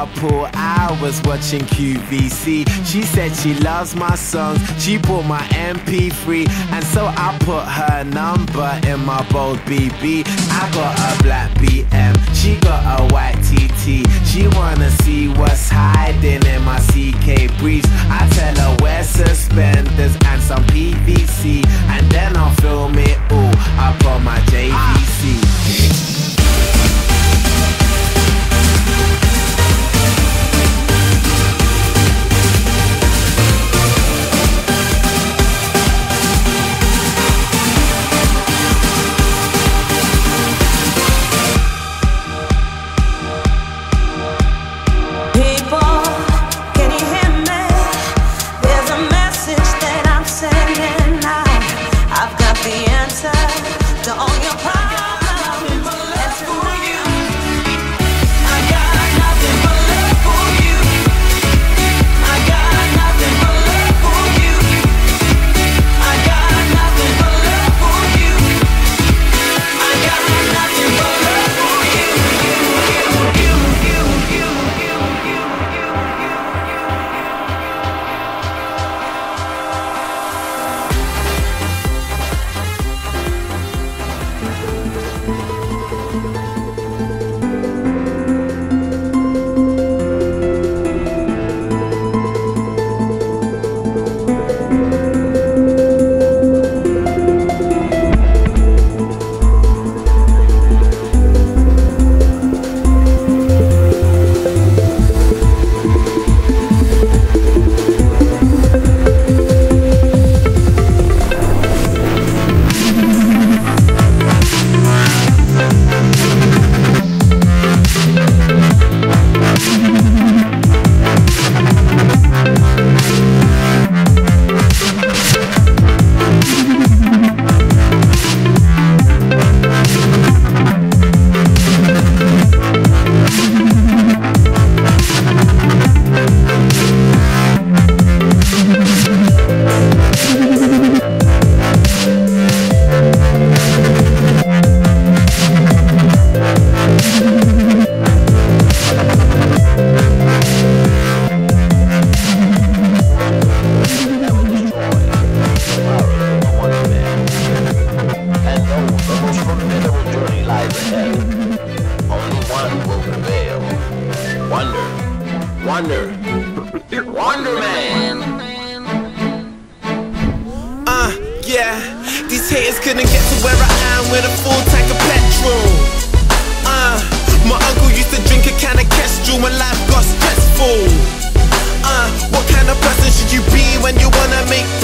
out for hours watching QVC. She said she loves my songs, she bought my MP3, and so I put her number in my bold BB. I got a black BM, she got a white TT. She wanna see what's hiding in my CK briefs. I tell her wear suspenders and some PVC, and then I'll film it all up on my JVC. These haters couldn't get to where I am with a full tank of petrol. My uncle used to drink a can of Kestrel when life got stressful. What kind of person should you be when you wanna make